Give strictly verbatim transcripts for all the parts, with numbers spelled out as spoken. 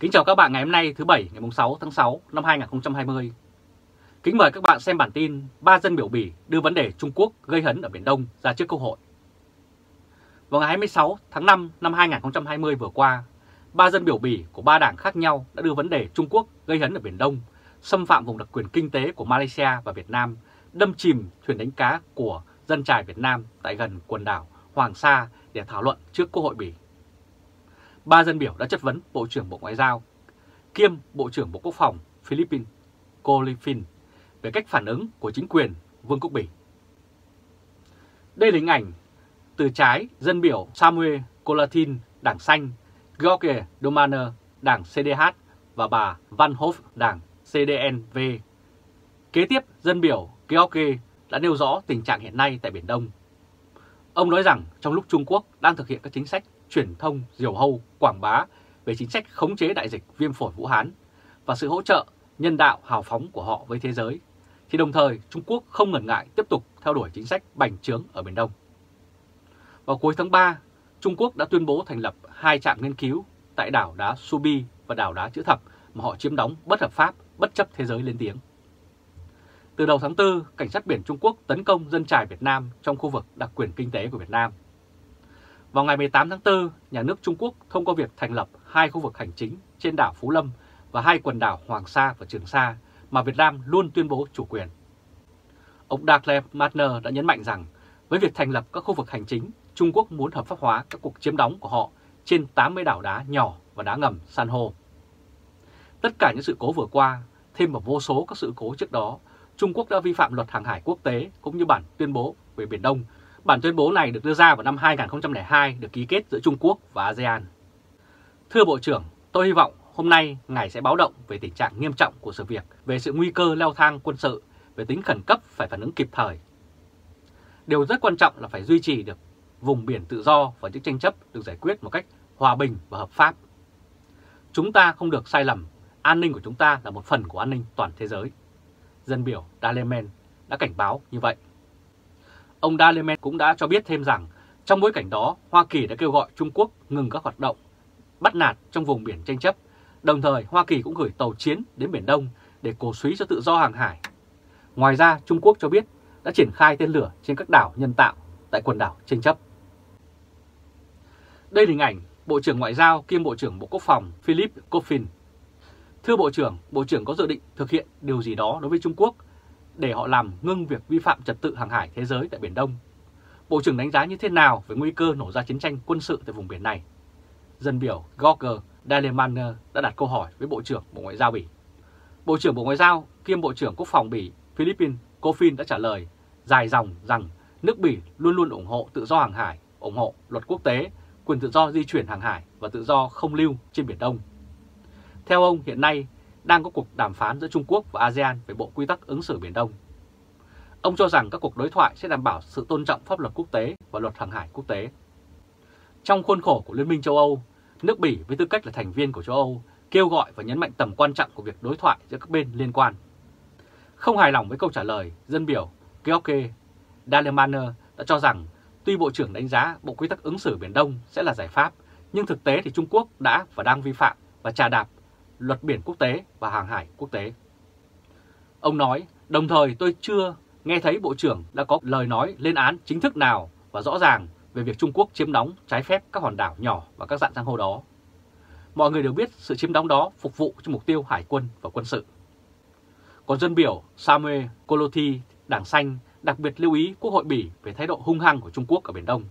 Kính chào các bạn ngày hôm nay thứ Bảy ngày sáu tháng sáu năm hai nghìn không trăm hai mươi. Kính mời các bạn xem bản tin ba dân biểu Bỉ đưa vấn đề Trung Quốc gây hấn ở Biển Đông ra trước Quốc hội. Vào ngày hai mươi sáu tháng năm năm hai nghìn không trăm hai mươi vừa qua, ba dân biểu Bỉ của ba đảng khác nhau đã đưa vấn đề Trung Quốc gây hấn ở Biển Đông, xâm phạm vùng đặc quyền kinh tế của Malaysia và Việt Nam, đâm chìm thuyền đánh cá của dân chài Việt Nam tại gần quần đảo Hoàng Sa để thảo luận trước Quốc hội Bỉ. Ba dân biểu đã chất vấn Bộ trưởng Bộ Ngoại giao kiêm Bộ trưởng Bộ Quốc phòng Philippe Goffin về cách phản ứng của chính quyền Vương quốc Bỉ. Đây là hình ảnh từ trái dân biểu Samuel Colatin, Đảng Xanh, Georges Dallemagne, Đảng xê đê hát và bà Van Hoof, Đảng xê đê en vê. Kế tiếp, dân biểu Gioque đã nêu rõ tình trạng hiện nay tại Biển Đông. Ông nói rằng trong lúc Trung Quốc đang thực hiện các chính sách truyền thông diều hâu quảng bá về chính sách khống chế đại dịch viêm phổi Vũ Hán và sự hỗ trợ nhân đạo hào phóng của họ với thế giới, thì đồng thời Trung Quốc không ngần ngại tiếp tục theo đuổi chính sách bành trướng ở Biển Đông. Vào cuối tháng ba, Trung Quốc đã tuyên bố thành lập hai trạm nghiên cứu tại đảo đá Subi và đảo đá Chữ Thập mà họ chiếm đóng bất hợp pháp, bất chấp thế giới lên tiếng. Từ đầu tháng tư, cảnh sát biển Trung Quốc tấn công dân chài Việt Nam trong khu vực đặc quyền kinh tế của Việt Nam. Vào ngày mười tám tháng tư, nhà nước Trung Quốc thông qua việc thành lập hai khu vực hành chính trên đảo Phú Lâm và hai quần đảo Hoàng Sa và Trường Sa mà Việt Nam luôn tuyên bố chủ quyền. Ông Đàm Lập Mạt Nờ đã nhấn mạnh rằng với việc thành lập các khu vực hành chính, Trung Quốc muốn hợp pháp hóa các cuộc chiếm đóng của họ trên tám mươi đảo đá nhỏ và đá ngầm san hô. Tất cả những sự cố vừa qua, thêm vào vô số các sự cố trước đó, Trung Quốc đã vi phạm luật hàng hải quốc tế cũng như bản tuyên bố về Biển Đông. Bản tuyên bố này được đưa ra vào năm hai nghìn không trăm lẻ hai, được ký kết giữa Trung Quốc và a sê an. Thưa Bộ trưởng, tôi hy vọng hôm nay ngài sẽ báo động về tình trạng nghiêm trọng của sự việc, về sự nguy cơ leo thang quân sự, về tính khẩn cấp phải phản ứng kịp thời. Điều rất quan trọng là phải duy trì được vùng biển tự do và những tranh chấp được giải quyết một cách hòa bình và hợp pháp. Chúng ta không được sai lầm, an ninh của chúng ta là một phần của an ninh toàn thế giới. Dân biểu Dallemagne đã cảnh báo như vậy. Ông Dallemagne cũng đã cho biết thêm rằng trong bối cảnh đó, Hoa Kỳ đã kêu gọi Trung Quốc ngừng các hoạt động bắt nạt trong vùng biển tranh chấp. Đồng thời, Hoa Kỳ cũng gửi tàu chiến đến Biển Đông để cổ suý cho tự do hàng hải. Ngoài ra, Trung Quốc cho biết đã triển khai tên lửa trên các đảo nhân tạo tại quần đảo tranh chấp. Đây là hình ảnh Bộ trưởng Ngoại giao kiêm Bộ trưởng Bộ Quốc phòng Philippe Goffin. Thưa Bộ trưởng, Bộ trưởng có dự định thực hiện điều gì đó đối với Trung Quốc để họ làm ngưng việc vi phạm trật tự hàng hải thế giới tại Biển Đông. Bộ trưởng đánh giá như thế nào về nguy cơ nổ ra chiến tranh quân sự tại vùng biển này? Dân biểu Georges Dallemagne đã đặt câu hỏi với Bộ trưởng Bộ Ngoại giao Bỉ. Bộ trưởng Bộ Ngoại giao kiêm Bộ trưởng Quốc phòng Bỉ Philippe Goffin đã trả lời dài dòng rằng nước Bỉ luôn luôn ủng hộ tự do hàng hải, ủng hộ luật quốc tế, quyền tự do di chuyển hàng hải và tự do không lưu trên Biển Đông. Theo ông, hiện nay đang có cuộc đàm phán giữa Trung Quốc và a sê an về bộ quy tắc ứng xử Biển Đông. Ông cho rằng các cuộc đối thoại sẽ đảm bảo sự tôn trọng pháp luật quốc tế và luật hàng hải quốc tế. Trong khuôn khổ của Liên minh châu Âu, nước Bỉ với tư cách là thành viên của châu Âu kêu gọi và nhấn mạnh tầm quan trọng của việc đối thoại giữa các bên liên quan. Không hài lòng với câu trả lời, dân biểu Gioque Dallemagne đã cho rằng tuy Bộ trưởng đánh giá bộ quy tắc ứng xử Biển Đông sẽ là giải pháp, nhưng thực tế thì Trung Quốc đã và đang vi phạm và chà đạp luật biển quốc tế và hàng hải quốc tế. Ông nói, đồng thời tôi chưa nghe thấy Bộ trưởng đã có lời nói lên án chính thức nào và rõ ràng về việc Trung Quốc chiếm đóng trái phép các hòn đảo nhỏ và các rạn san hô đó. Mọi người đều biết sự chiếm đóng đó phục vụ cho mục tiêu hải quân và quân sự. Còn dân biểu Samuel Colatin, Đảng Xanh, đặc biệt lưu ý Quốc hội Bỉ về thái độ hung hăng của Trung Quốc ở Biển Đông.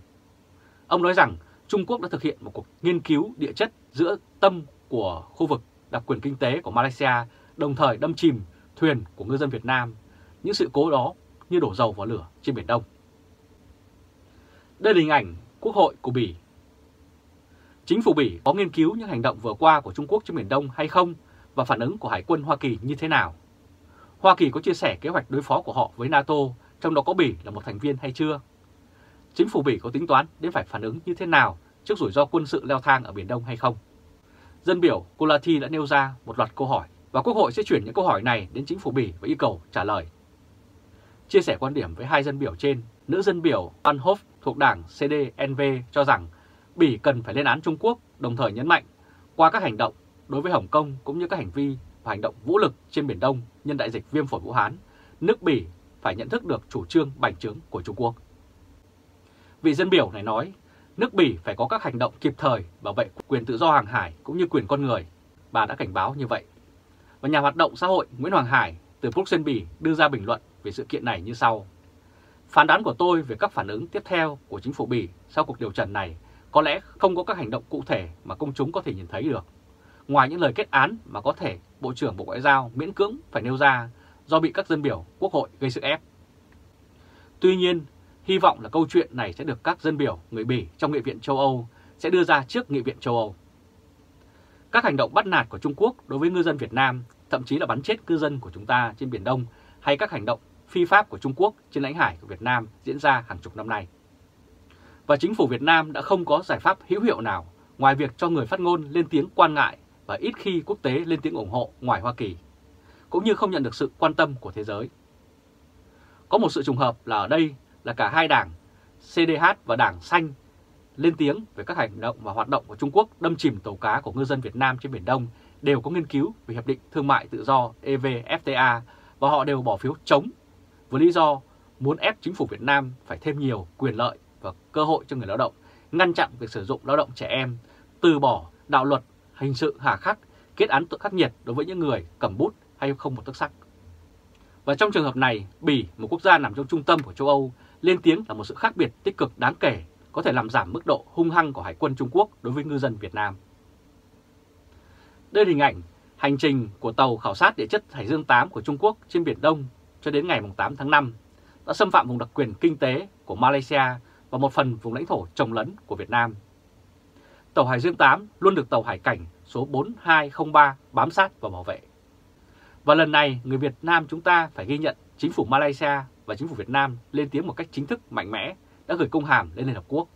Ông nói rằng Trung Quốc đã thực hiện một cuộc nghiên cứu địa chất giữa tâm của khu vực đặc quyền kinh tế của Malaysia, đồng thời đâm chìm thuyền của ngư dân Việt Nam. Những sự cố đó như đổ dầu vào lửa trên Biển Đông. Đây là hình ảnh Quốc hội của Bỉ. Chính phủ Bỉ có nghiên cứu những hành động vừa qua của Trung Quốc trên Biển Đông hay không và phản ứng của Hải quân Hoa Kỳ như thế nào? Hoa Kỳ có chia sẻ kế hoạch đối phó của họ với NATO, trong đó có Bỉ là một thành viên hay chưa? Chính phủ Bỉ có tính toán đến phải phản ứng như thế nào trước rủi ro quân sự leo thang ở Biển Đông hay không? Dân biểu Colatin đã nêu ra một loạt câu hỏi và Quốc hội sẽ chuyển những câu hỏi này đến chính phủ Bỉ và yêu cầu trả lời. Chia sẻ quan điểm với hai dân biểu trên, nữ dân biểu Anhof thuộc đảng xê đê en vê cho rằng Bỉ cần phải lên án Trung Quốc, đồng thời nhấn mạnh qua các hành động đối với Hồng Kông cũng như các hành vi và hành động vũ lực trên Biển Đông nhân đại dịch viêm phổi Vũ Hán, nước Bỉ phải nhận thức được chủ trương bành trướng của Trung Quốc. Vị dân biểu này nói, nước Bỉ phải có các hành động kịp thời bảo vệ quyền tự do hàng hải cũng như quyền con người. Bà đã cảnh báo như vậy. Và nhà hoạt động xã hội Nguyễn Hoàng Hải từ Bruxelles Bỉ đưa ra bình luận về sự kiện này như sau. Phán đoán của tôi về các phản ứng tiếp theo của chính phủ Bỉ sau cuộc điều trần này có lẽ không có các hành động cụ thể mà công chúng có thể nhìn thấy được. Ngoài những lời kết án mà có thể Bộ trưởng Bộ Ngoại giao miễn cưỡng phải nêu ra do bị các dân biểu Quốc hội gây sự ép. Tuy nhiên, hy vọng là câu chuyện này sẽ được các dân biểu người Bỉ trong Nghị viện châu Âu sẽ đưa ra trước Nghị viện châu Âu. Các hành động bắt nạt của Trung Quốc đối với ngư dân Việt Nam, thậm chí là bắn chết cư dân của chúng ta trên Biển Đông hay các hành động phi pháp của Trung Quốc trên lãnh hải của Việt Nam diễn ra hàng chục năm nay. Và chính phủ Việt Nam đã không có giải pháp hữu hiệu nào ngoài việc cho người phát ngôn lên tiếng quan ngại và ít khi quốc tế lên tiếng ủng hộ ngoài Hoa Kỳ, cũng như không nhận được sự quan tâm của thế giới. Có một sự trùng hợp là ở đây là cả hai đảng xê đê hát và Đảng Xanh lên tiếng về các hành động và hoạt động của Trung Quốc đâm chìm tàu cá của ngư dân Việt Nam trên Biển Đông đều có nghiên cứu về Hiệp định Thương mại Tự do E V F T A và họ đều bỏ phiếu chống với lý do muốn ép chính phủ Việt Nam phải thêm nhiều quyền lợi và cơ hội cho người lao động, ngăn chặn việc sử dụng lao động trẻ em, từ bỏ đạo luật hình sự hà khắc, kết án tội khắc nghiệt đối với những người cầm bút hay không một tấc sắt. Và trong trường hợp này, Bỉ, một quốc gia nằm trong trung tâm của châu Âu, lên tiếng là một sự khác biệt tích cực đáng kể, có thể làm giảm mức độ hung hăng của Hải quân Trung Quốc đối với ngư dân Việt Nam. Đây là hình ảnh hành trình của tàu khảo sát địa chất Hải Dương tám của Trung Quốc trên Biển Đông cho đến ngày tám tháng năm đã xâm phạm vùng đặc quyền kinh tế của Malaysia và một phần vùng lãnh thổ chồng lấn của Việt Nam. Tàu Hải Dương tám luôn được tàu hải cảnh số bốn hai không ba bám sát và bảo vệ. Và lần này người Việt Nam chúng ta phải ghi nhận chính phủ Malaysia và chính phủ Việt Nam lên tiếng một cách chính thức mạnh mẽ, đã gửi công hàm lên Liên Hợp Quốc.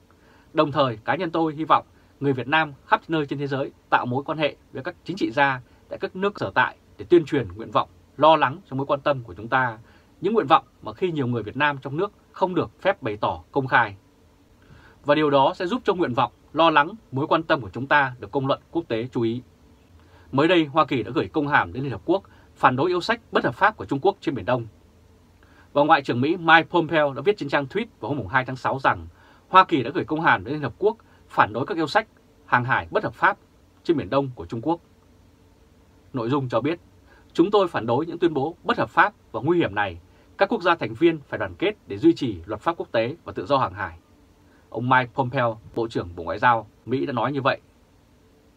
Đồng thời cá nhân tôi hy vọng người Việt Nam khắp nơi trên thế giới tạo mối quan hệ với các chính trị gia tại các nước sở tại để tuyên truyền nguyện vọng, lo lắng cho mối quan tâm của chúng ta, những nguyện vọng mà khi nhiều người Việt Nam trong nước không được phép bày tỏ công khai. Và điều đó sẽ giúp cho nguyện vọng, lo lắng, mối quan tâm của chúng ta được công luận quốc tế chú ý. Mới đây, Hoa Kỳ đã gửi công hàm đến Liên Hợp Quốc phản đối yêu sách bất hợp pháp của Trung Quốc trên Biển Đông. Và Ngoại trưởng Mỹ Mike Pompeo đã viết trên trang tweet vào hôm hai tháng sáu rằng Hoa Kỳ đã gửi công hàm đến Liên Hợp Quốc phản đối các yêu sách hàng hải bất hợp pháp trên Biển Đông của Trung Quốc. Nội dung cho biết, chúng tôi phản đối những tuyên bố bất hợp pháp và nguy hiểm này. Các quốc gia thành viên phải đoàn kết để duy trì luật pháp quốc tế và tự do hàng hải. Ông Mike Pompeo, Bộ trưởng Bộ Ngoại giao Mỹ đã nói như vậy.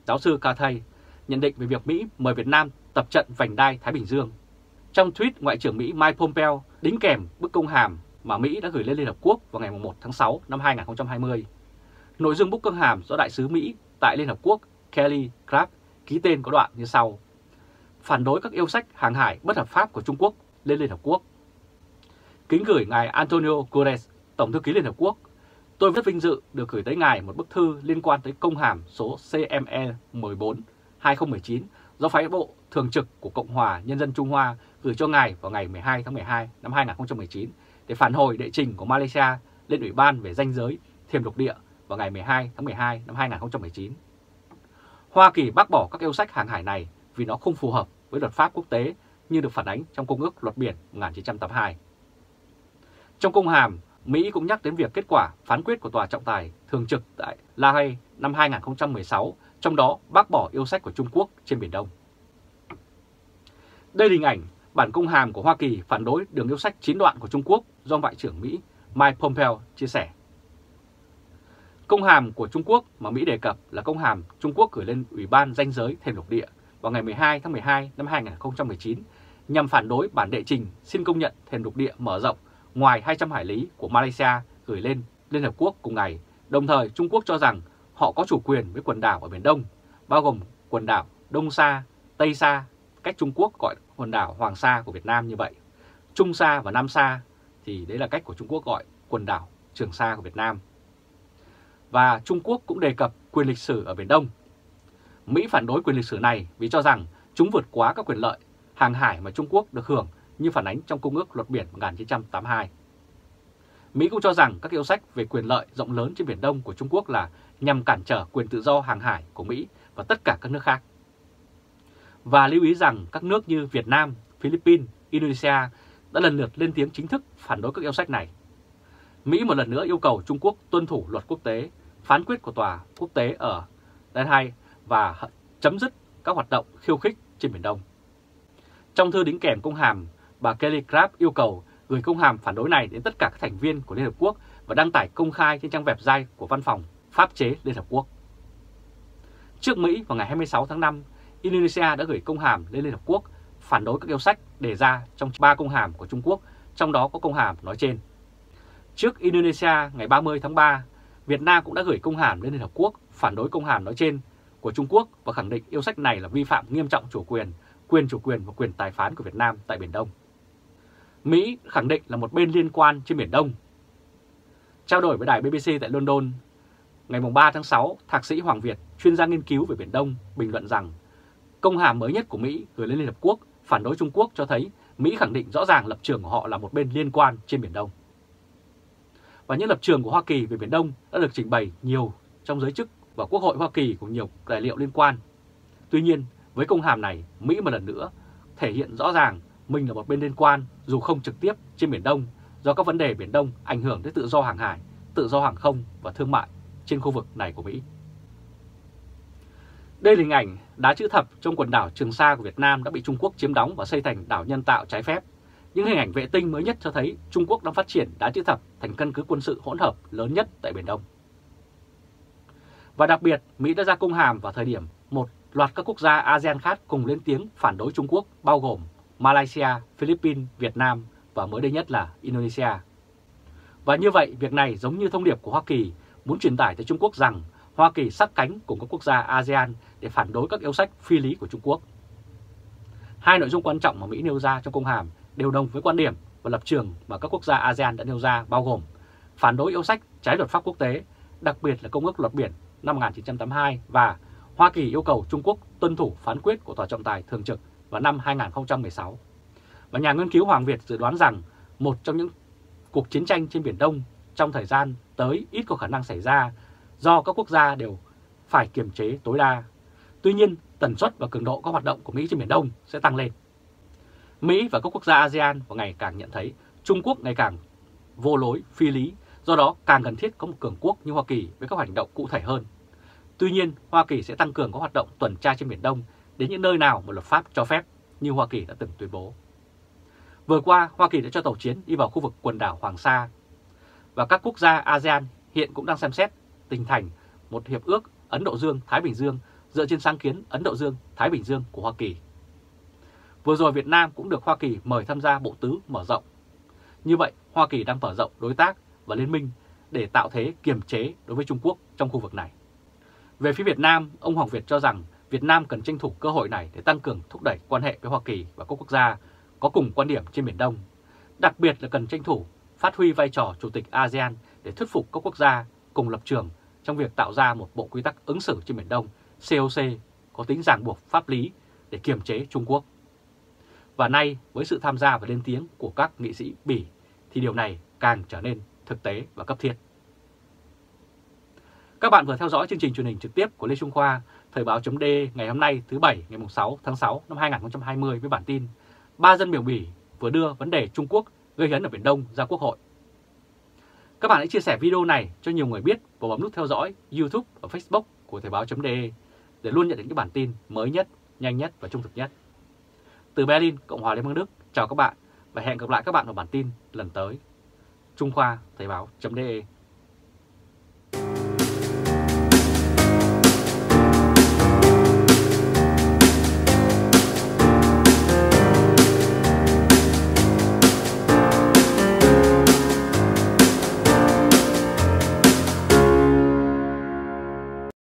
Giáo sư Cathay nhận định về việc Mỹ mời Việt Nam tập trận vành đai Thái Bình Dương. Trong tweet, Ngoại trưởng Mỹ Mike Pompeo đính kèm bức công hàm mà Mỹ đã gửi lên Liên Hợp Quốc vào ngày một tháng sáu năm hai nghìn không trăm hai mươi. Nội dung bức công hàm do Đại sứ Mỹ tại Liên Hợp Quốc Kelly Craft ký tên có đoạn như sau. Phản đối các yêu sách hàng hải bất hợp pháp của Trung Quốc lên Liên Hợp Quốc. Kính gửi ngài Antonio Guterres, Tổng thư ký Liên Hợp Quốc. Tôi rất vinh dự được gửi tới ngài một bức thư liên quan tới công hàm số C M E mười bốn hai nghìn không trăm mười chín do phái bộ thường trực của Cộng hòa Nhân dân Trung Hoa gửi cho ngài vào ngày mười hai tháng mười hai năm hai nghìn không trăm mười chín để phản hồi đệ trình của Malaysia lên Ủy ban về ranh giới thềm lục địa vào ngày mười hai tháng mười hai năm hai nghìn không trăm mười chín. Hoa Kỳ bác bỏ các yêu sách hàng hải này vì nó không phù hợp với luật pháp quốc tế như được phản ánh trong Công ước Luật Biển một nghìn chín trăm tám mươi hai. Trong công hàm, Mỹ cũng nhắc đến việc kết quả phán quyết của Tòa trọng tài thường trực tại La Hay năm hai nghìn không trăm mười sáu, trong đó bác bỏ yêu sách của Trung Quốc trên Biển Đông. Đây là hình ảnh bản công hàm của Hoa Kỳ phản đối đường yêu sách chín đoạn của Trung Quốc do Ngoại trưởng Mỹ Mike Pompeo chia sẻ. Công hàm của Trung Quốc mà Mỹ đề cập là công hàm Trung Quốc gửi lên Ủy ban ranh giới thềm lục địa vào ngày mười hai tháng mười hai năm hai nghìn không trăm mười chín nhằm phản đối bản đệ trình xin công nhận thềm lục địa mở rộng ngoài hai trăm hải lý của Malaysia gửi lên Liên Hợp Quốc cùng ngày. Đồng thời Trung Quốc cho rằng họ có chủ quyền với quần đảo ở Biển Đông, bao gồm quần đảo Đông Sa, Tây Sa, cách Trung Quốc gọi quần đảo Hoàng Sa của Việt Nam như vậy. Trung Sa và Nam Sa thì đấy là cách của Trung Quốc gọi quần đảo Trường Sa của Việt Nam. Và Trung Quốc cũng đề cập quyền lịch sử ở Biển Đông. Mỹ phản đối quyền lịch sử này vì cho rằng chúng vượt quá các quyền lợi hàng hải mà Trung Quốc được hưởng như phản ánh trong Công ước Luật Biển một nghìn chín trăm tám mươi hai. Mỹ cũng cho rằng các yêu sách về quyền lợi rộng lớn trên Biển Đông của Trung Quốc là nhằm cản trở quyền tự do hàng hải của Mỹ và tất cả các nước khác. Và lưu ý rằng các nước như Việt Nam, Philippines, Indonesia đã lần lượt lên tiếng chính thức phản đối các yêu sách này. Mỹ một lần nữa yêu cầu Trung Quốc tuân thủ luật quốc tế, phán quyết của Tòa Quốc tế ở Den Haag và chấm dứt các hoạt động khiêu khích trên Biển Đông. Trong thư đính kèm công hàm, bà Kelly Craft yêu cầu gửi công hàm phản đối này đến tất cả các thành viên của Liên Hợp Quốc và đăng tải công khai trên trang website của Văn phòng Pháp chế Liên Hợp Quốc. Trước Mỹ vào ngày hai mươi sáu tháng năm, Indonesia đã gửi công hàm lên Liên Hợp Quốc phản đối các yêu sách đề ra trong ba công hàm của Trung Quốc, trong đó có công hàm nói trên. Trước Indonesia ngày ba mươi tháng ba, Việt Nam cũng đã gửi công hàm lên Liên Hợp Quốc phản đối công hàm nói trên của Trung Quốc và khẳng định yêu sách này là vi phạm nghiêm trọng chủ quyền, quyền chủ quyền và quyền tài phán của Việt Nam tại Biển Đông. Mỹ khẳng định là một bên liên quan trên Biển Đông. Trao đổi với đài bê bê xê tại London, ngày ba tháng sáu, Thạc sĩ Hoàng Việt, chuyên gia nghiên cứu về Biển Đông, bình luận rằng công hàm mới nhất của Mỹ gửi lên Liên Hợp Quốc phản đối Trung Quốc cho thấy Mỹ khẳng định rõ ràng lập trường của họ là một bên liên quan trên Biển Đông. Và những lập trường của Hoa Kỳ về Biển Đông đã được trình bày nhiều trong giới chức và Quốc hội Hoa Kỳ cùng nhiều tài liệu liên quan. Tuy nhiên, với công hàm này, Mỹ một lần nữa thể hiện rõ ràng mình là một bên liên quan dù không trực tiếp trên Biển Đông do các vấn đề Biển Đông ảnh hưởng đến tự do hàng hải, tự do hàng không và thương mại trên khu vực này của Mỹ. Đây là hình ảnh đá chữ thập trong quần đảo Trường Sa của Việt Nam đã bị Trung Quốc chiếm đóng và xây thành đảo nhân tạo trái phép. Những hình ảnh vệ tinh mới nhất cho thấy Trung Quốc đang phát triển đá chữ thập thành căn cứ quân sự hỗn hợp lớn nhất tại Biển Đông. Và đặc biệt, Mỹ đã ra công hàm vào thời điểm một loạt các quốc gia a sê an khác cùng lên tiếng phản đối Trung Quốc, bao gồm Malaysia, Philippines, Việt Nam và mới đây nhất là Indonesia. Và như vậy, việc này giống như thông điệp của Hoa Kỳ muốn truyền tải tới Trung Quốc rằng Hoa Kỳ sát cánh cùng các quốc gia a sê an để phản đối các yêu sách phi lý của Trung Quốc. Hai nội dung quan trọng mà Mỹ nêu ra trong công hàm đều đồng với quan điểm và lập trường mà các quốc gia a sê an đã nêu ra, bao gồm phản đối yêu sách trái luật pháp quốc tế, đặc biệt là Công ước Luật Biển năm một nghìn chín trăm tám mươi hai, và Hoa Kỳ yêu cầu Trung Quốc tuân thủ phán quyết của Tòa trọng tài thường trực vào năm hai nghìn không trăm mười sáu. Và nhà nghiên cứu Hoàng Việt dự đoán rằng một trong những cuộc chiến tranh trên Biển Đông trong thời gian tới ít có khả năng xảy ra do các quốc gia đều phải kiềm chế tối đa. Tuy nhiên, tần suất và cường độ các hoạt động của Mỹ trên Biển Đông sẽ tăng lên. Mỹ và các quốc gia a sê an vào ngày càng nhận thấy Trung Quốc ngày càng vô lối, phi lý, do đó càng cần thiết có một cường quốc như Hoa Kỳ với các hành động cụ thể hơn. Tuy nhiên, Hoa Kỳ sẽ tăng cường các hoạt động tuần tra trên Biển Đông đến những nơi nào mà luật pháp cho phép như Hoa Kỳ đã từng tuyên bố. Vừa qua, Hoa Kỳ đã cho tàu chiến đi vào khu vực quần đảo Hoàng Sa, và các quốc gia a sê an hiện cũng đang xem xét hình thành một hiệp ước Ấn Độ Dương-Thái Bình Dương dựa trên sáng kiến Ấn Độ Dương-Thái Bình Dương của Hoa Kỳ. Vừa rồi Việt Nam cũng được Hoa Kỳ mời tham gia bộ tứ mở rộng. Như vậy, Hoa Kỳ đang mở rộng đối tác và liên minh để tạo thế kiềm chế đối với Trung Quốc trong khu vực này. Về phía Việt Nam, ông Hoàng Việt cho rằng Việt Nam cần tranh thủ cơ hội này để tăng cường thúc đẩy quan hệ với Hoa Kỳ và các quốc gia có cùng quan điểm trên Biển Đông, đặc biệt là cần tranh thủ phát huy vai trò Chủ tịch a sê an để thuyết phục các quốc gia cùng lập trường trong việc tạo ra một bộ quy tắc ứng xử trên Biển Đông xê ô xê có tính ràng buộc pháp lý để kiềm chế Trung Quốc. Và nay, với sự tham gia và lên tiếng của các nghị sĩ Bỉ thì điều này càng trở nên thực tế và cấp thiết. Các bạn vừa theo dõi chương trình truyền hình trực tiếp của Lê Trung Khoa, Thời báo.de ngày hôm nay thứ Bảy ngày sáu tháng sáu năm hai nghìn không trăm hai mươi với bản tin Ba dân biểu Bỉ vừa đưa vấn đề Trung Quốc gây hấn ở Biển Đông ra Quốc hội. Các bạn hãy chia sẻ video này cho nhiều người biết và bấm nút theo dõi YouTube và Facebook của Thời báo.de để luôn nhận được những bản tin mới nhất, nhanh nhất và trung thực nhất. Từ Berlin, Cộng hòa Liên bang Đức, chào các bạn và hẹn gặp lại các bạn vào bản tin lần tới. Trung Khoa, Thời báo.de.